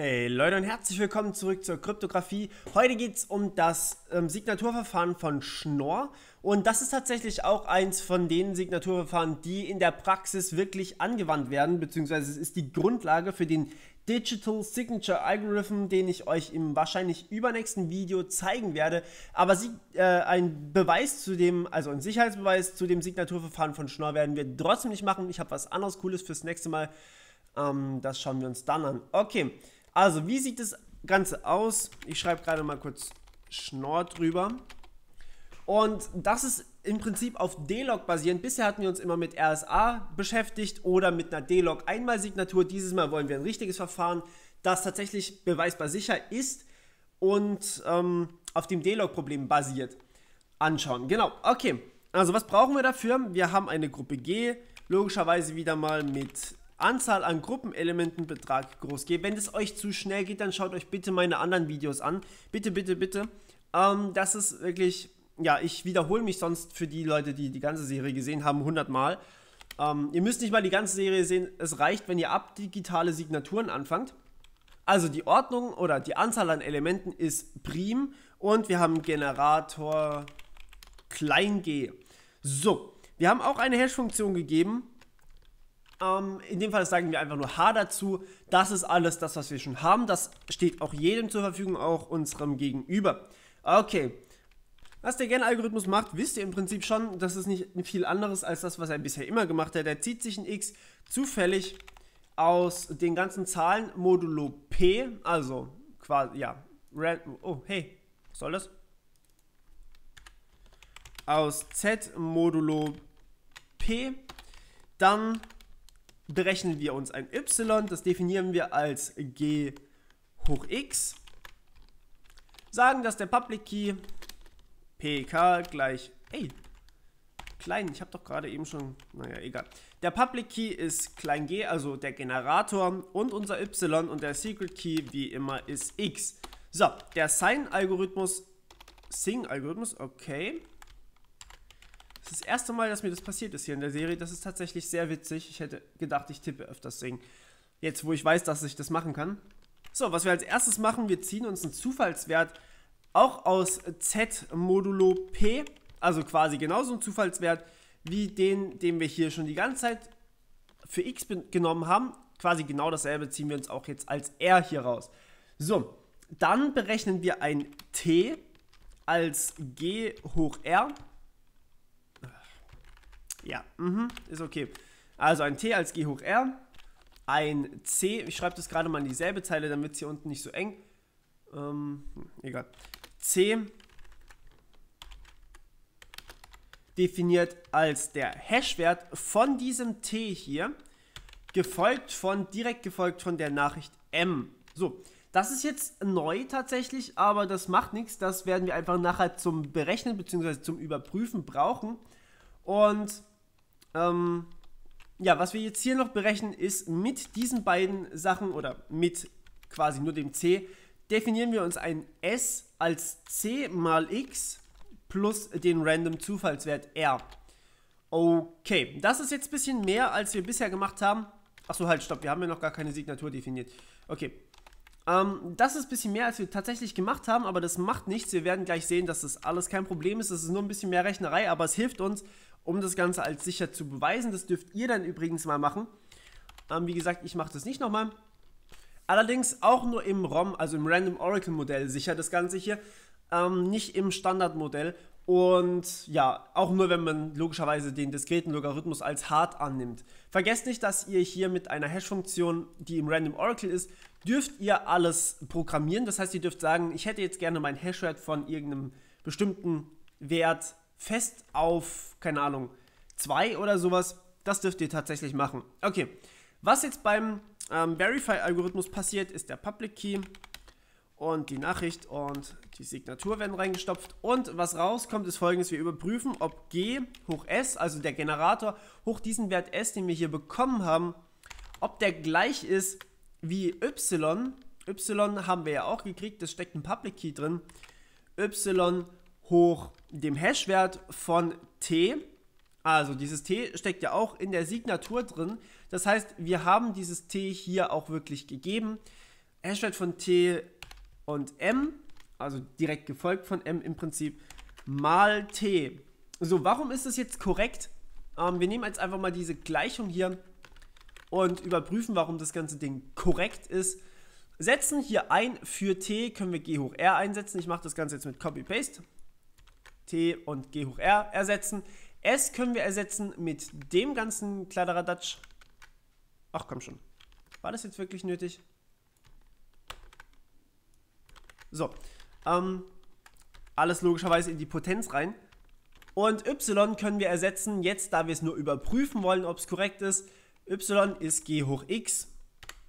Hey Leute und herzlich willkommen zurück zur Kryptographie. Heute geht es um das Signaturverfahren von Schnorr. Und das ist tatsächlich auch eins von den Signaturverfahren, die in der Praxis wirklich angewandt werden, beziehungsweise es ist die Grundlage für den Digital Signature Algorithm, den ich euch im wahrscheinlich übernächsten Video zeigen werde. Aber ein Beweis zu dem, also ein Sicherheitsbeweis zu dem Signaturverfahren von Schnorr werden wir trotzdem nicht machen. Ich habe was anderes Cooles fürs nächste Mal. Das schauen wir uns dann an. Okay, also wie sieht das Ganze aus? Ich schreibe gerade mal kurz Schnorr drüber. Und das ist im Prinzip auf D-Log basierend. Bisher hatten wir uns immer mit RSA beschäftigt oder mit einer D-Log Einmalsignatur. Dieses Mal wollen wir ein richtiges Verfahren, das tatsächlich beweisbar sicher ist und auf dem D-Log-Problem basiert, anschauen. Genau, okay. Also was brauchen wir dafür? Wir haben eine Gruppe G, logischerweise wieder mal mit Anzahl an Gruppenelementen, Betrag groß G. Wenn es euch zu schnell geht, dann schaut euch bitte meine anderen Videos an. Bitte, bitte, bitte. Das ist wirklich... Ja, ich wiederhole mich sonst für die Leute, die die ganze Serie gesehen haben, 100 Mal. Ihr müsst nicht mal die ganze Serie sehen. Es reicht, wenn ihr ab digitale Signaturen anfangt. Also die Ordnung oder die Anzahl an Elementen ist prim. Und wir haben Generator klein g. So, wir haben auch eine Hash-Funktion gegeben. In dem Fall sagen wir einfach nur h dazu. Das ist alles das, was wir schon haben. Das steht auch jedem zur Verfügung, auch unserem Gegenüber. Okay. Was der Gen-Algorithmus macht, wisst ihr im Prinzip schon. Das ist nicht viel anderes als das, was er bisher immer gemacht hat. Er zieht sich ein X zufällig aus den ganzen Zahlen modulo P, also quasi, ja, oh, hey, was soll das? Aus Z modulo P, dann berechnen wir uns ein Y, das definieren wir als G hoch X, sagen, dass der Public Key PK gleich, ey, klein, ich habe doch gerade eben schon, naja, egal. Der Public Key ist klein g, also der Generator und unser Y und der Secret Key, wie immer, ist X. So, der Sing-Algorithmus, okay. Das ist das erste Mal, dass mir das passiert ist hier in der Serie, das ist tatsächlich sehr witzig. Ich hätte gedacht, ich tippe öfters Sing, jetzt wo ich weiß, dass ich das machen kann. So, was wir als erstes machen, wir ziehen uns einen Zufallswert auch aus Z modulo P, also quasi genauso ein Zufallswert wie den, den wir hier schon die ganze Zeit für X genommen haben. Quasi genau dasselbe ziehen wir uns auch jetzt als R hier raus. So, dann berechnen wir ein T als G hoch R. Ja, ist okay. Also ein T als G hoch R, ein C, ich schreibe das gerade mal in dieselbe Zeile, damit es hier unten nicht so eng ist. Egal. C definiert als der Hashwert von diesem T hier, direkt gefolgt von der Nachricht M. So, das ist jetzt neu tatsächlich, aber das macht nichts. Das werden wir einfach nachher zum Berechnen bzw. zum Überprüfen brauchen. Und ja, was wir jetzt hier noch berechnen, ist mit diesen beiden Sachen oder mit quasi nur dem C, definieren wir uns ein S als C mal X plus den random Zufallswert R. Okay, das ist jetzt ein bisschen mehr, als wir bisher gemacht haben. Achso, halt, stopp, wir haben ja noch gar keine Signatur definiert. Okay, das ist ein bisschen mehr, als wir tatsächlich gemacht haben, aber das macht nichts. Wir werden gleich sehen, dass das alles kein Problem ist. Das ist nur ein bisschen mehr Rechnerei, aber es hilft uns, um das Ganze als sicher zu beweisen. Das dürft ihr dann übrigens mal machen. Wie gesagt, ich mache das nicht nochmal. Allerdings auch nur im ROM, also im Random Oracle Modell sicher das Ganze hier, nicht im Standardmodell und ja, auch nur wenn man logischerweise den diskreten Logarithmus als hart annimmt. Vergesst nicht, dass ihr hier mit einer Hash-Funktion, die im Random Oracle ist, dürft ihr alles programmieren. Das heißt, ihr dürft sagen, ich hätte jetzt gerne meinen Hashwert von irgendeinem bestimmten Wert fest auf, keine Ahnung, 2 oder sowas. Das dürft ihr tatsächlich machen. Okay, was jetzt beim Verify-Algorithmus passiert, ist der Public Key und die Nachricht und die Signatur werden reingestopft und was rauskommt ist folgendes, wir überprüfen, ob G hoch S, also der Generator hoch diesen Wert S, den wir hier bekommen haben, ob der gleich ist wie Y, Y haben wir ja auch gekriegt, das steckt ein Public Key drin, Y hoch dem Hashwert von T. Also dieses T steckt ja auch in der Signatur drin, das heißt, wir haben dieses T hier auch wirklich gegeben. Hashwert von T und M, also direkt gefolgt von M im Prinzip, mal T. So, warum ist das jetzt korrekt? Wir nehmen jetzt einfach mal diese Gleichung hier und überprüfen, warum das ganze Ding korrekt ist. Setzen hier ein, für T können wir G hoch R einsetzen. Ich mache das Ganze jetzt mit Copy-Paste. T und G hoch R ersetzen. S können wir ersetzen mit dem ganzen Kladderadatsch. Ach komm schon. War das jetzt wirklich nötig? So. Alles logischerweise in die Potenz rein. Und Y können wir ersetzen, jetzt da wir es nur überprüfen wollen, ob es korrekt ist. Y ist G hoch X.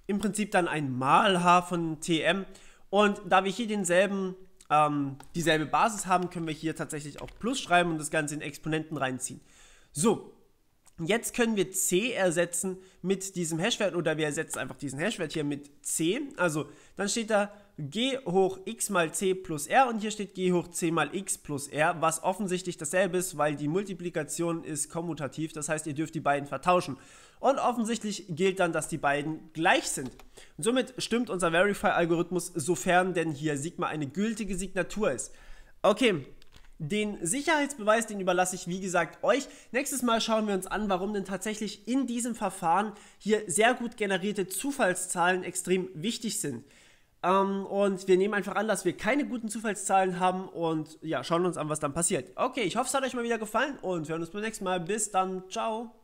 Im Prinzip dann ein mal H von TM. Und da wir hier denselben, dieselbe Basis haben, können wir hier tatsächlich auch Plus schreiben und das Ganze in Exponenten reinziehen. So, jetzt können wir C ersetzen mit diesem Hashwert oder wir ersetzen einfach diesen Hashwert hier mit C. Also dann steht da G hoch X mal C plus R und hier steht G hoch C mal X plus R, was offensichtlich dasselbe ist, weil die Multiplikation ist kommutativ, das heißt, ihr dürft die beiden vertauschen. Und offensichtlich gilt dann, dass die beiden gleich sind. Und somit stimmt unser Verify-Algorithmus, sofern denn hier Sigma eine gültige Signatur ist. Okay, den Sicherheitsbeweis, den überlasse ich, wie gesagt, euch. Nächstes Mal schauen wir uns an, warum denn tatsächlich in diesem Verfahren hier sehr gut generierte Zufallszahlen extrem wichtig sind. Und wir nehmen einfach an, dass wir keine guten Zufallszahlen haben und ja, schauen uns an, was dann passiert. Okay, ich hoffe, es hat euch mal wieder gefallen und wir hören uns beim nächsten Mal. Bis dann, ciao!